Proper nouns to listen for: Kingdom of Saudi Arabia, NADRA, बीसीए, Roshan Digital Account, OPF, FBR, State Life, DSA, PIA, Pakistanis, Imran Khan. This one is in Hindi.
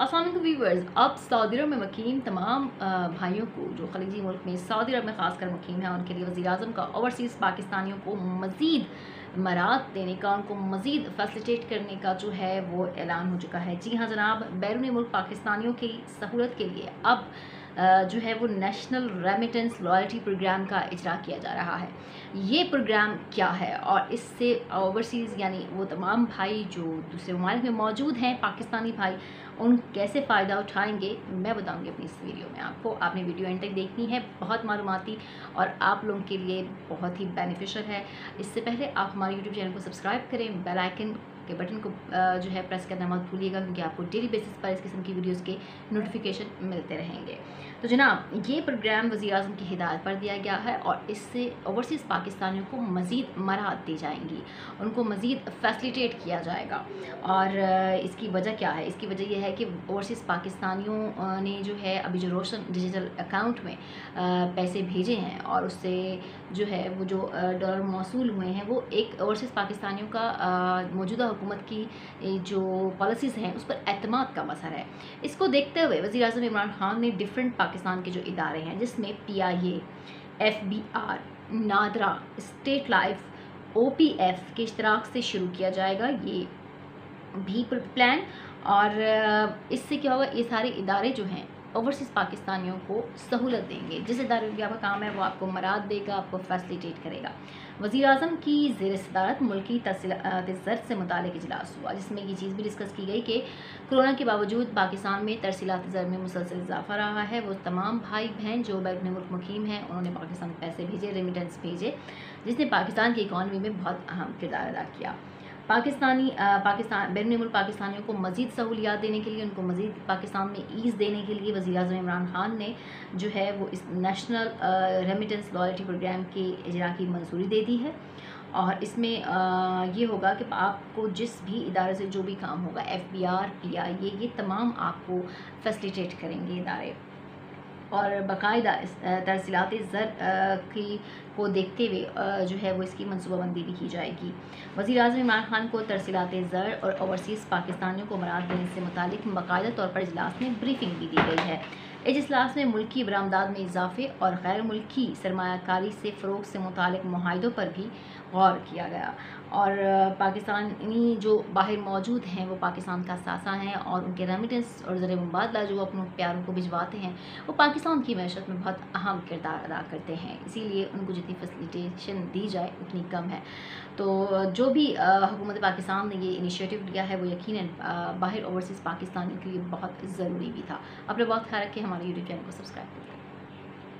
अस्सलाम वालेकुम व्यूअर्स, अब सऊदी अरब में मुक़ीम तमाम भाइयों को जो खलीजी मुल्क में सऊदी अरब में खासकर मुक़ीम है, उनके लिए वज़ीर आज़म का ओवरसीज़ पाकिस्तानियों को मज़ीद मराद देने का, उनको मज़ीद फैसिलिटेट करने का जो है वो ऐलान हो चुका है। जी हाँ जनाब, बैरूनी मुल्क पाकिस्तानियों की सहूलत के लिए अब जो है वो नेशनल रेमिटेंस लॉयल्टी प्रोग्राम का इजरा किया जा रहा है। ये प्रोग्राम क्या है और इससे ओवरसीज़ यानी वो तमाम भाई जो दूसरे मुमालिक में मौजूद हैं पाकिस्तानी भाई, उन कैसे फ़ायदा उठाएंगे मैं बताऊंगी अपनी इस वीडियो में आपको। आपने वीडियो एंड तक देखनी है, बहुत मालूमाती और आप लोगों के लिए बहुत ही बेनिफिशियल है। इससे पहले आप हमारे यूट्यूब चैनल को सब्सक्राइब करें, बेल आइकन के बटन को जो है प्रेस करना मत भूलिएगा, क्योंकि आपको डेली बेसिस पर इस किस्म की वीडियोस के नोटिफिकेशन मिलते रहेंगे। तो जनाब, ये प्रोग्राम वज़ीर आज़म की हिदायत पर दिया गया है और इससे ओवरसीज़ पाकिस्तानियों को मज़ीद मराहत दी जाएंगी, उनको मज़ीद फैसिलिटेट किया जाएगा। और इसकी वजह क्या है? इसकी वजह यह है कि ओवरसीज़ पाकिस्तानियों ने जो है अभी जो रोशन डिजिटल अकाउंट में पैसे भेजे हैं और उससे जो है वो जो डॉलर मौसूल हुए हैं वो एक ओवरसीज़ पाकिस्तानियों का मौजूदा हुकूमत की जो पॉलिसीज़ हैं उस पर एतमाद का असर है। इसको देखते हुए वज़ीर आज़म इमरान खान ने डिफरेंट पाकिस्तान के जो इदारे हैं जिसमें PIA, FBR, NADRA, State Life, OPF के इश्तराक से शुरू किया जाएगा ये भी प्लान। और इससे क्या होगा, ये सारे इदारे जो हैं ओवरसीज़ पाकिस्तानियों को सहूलत देंगे। जिस इदारे का आपका काम है वो आपको मराद देगा, आपको फैसिलिटेट करेगा। वज़ीर आज़म की ज़ेर सदारत मुल्की तर्सीलात से मुतालिक इजलास हुआ, जिसमें ये चीज़ भी डिस्कस की गई कि कोरोना के बावजूद पाकिस्तान में तर्सीलात ज़र में मुसलसल इजाफा रहा है। वो तमाम भाई बहन जो बैरून मुल्क मुक़ीम हैं उन्होंने पाकिस्तान में पैसे भेजे, रेमिटेंस भेजे, जिसने पाकिस्तान की इकॉनमी में बहुत अहम किरदार अदा किया। पाकिस्तान बैरून मुल्क पाकिस्तानियों को मज़ीद सहूलियात देने के लिए, उनको मज़ीद पाकिस्तान में ईज़ देने के लिए वज़ीर आज़म इमरान खान ने जो है वो इस नेशनल रेमिटेंस लॉयल्टी प्रोग्राम के इजरा की मंजूरी दे दी है। और इसमें ये होगा कि आपको जिस भी इदारे से जो भी काम होगा, FBR, PIA ये तमाम आपको फैसिलिटेट करेंगे इदारे। और बाकायदा तरसीलात ज़र को देखते हुए जो है वो इसकी मनसूबाबंदी भी की जाएगी। वज़ीर आज़म इमरान खान को तरसीलात ज़र और ओवरसीज़ पाकिस्तानियों को मराद देने से मुतालिक बाकायदा तौर पर इजलास में ब्रीफिंग भी दी गई है। इस इजलास में मुल्की बरामदात में इजाफे और गैर मुल्की सरमायाकारी से फ़रोग से मुतालिक मुआहिदों पर भी गौर किया गया। और पाकिस्तानी जो बाहर मौजूद हैं वो पाकिस्तान का सासा हैं और उनके रेमिटेंस और ज़र मुबादला जो अपने प्यारों को भिजवाते हैं वो पाकिस्तान की मैशत में बहुत अहम किरदार अदा करते हैं, इसीलिए उनको जितनी फैसिलिटेशन दी जाए उतनी कम है। तो जो भी हुकूमत पाकिस्तान ने ये इनिशिएटिव लिया है वो यकीनन बाहर ओवरसीज़ पाकिस्तानियों के लिए बहुत ज़रूरी भी था। अपने बहुत ख्याल रखें, हमारे यूट्यूब चैनल को सब्सक्राइब करें।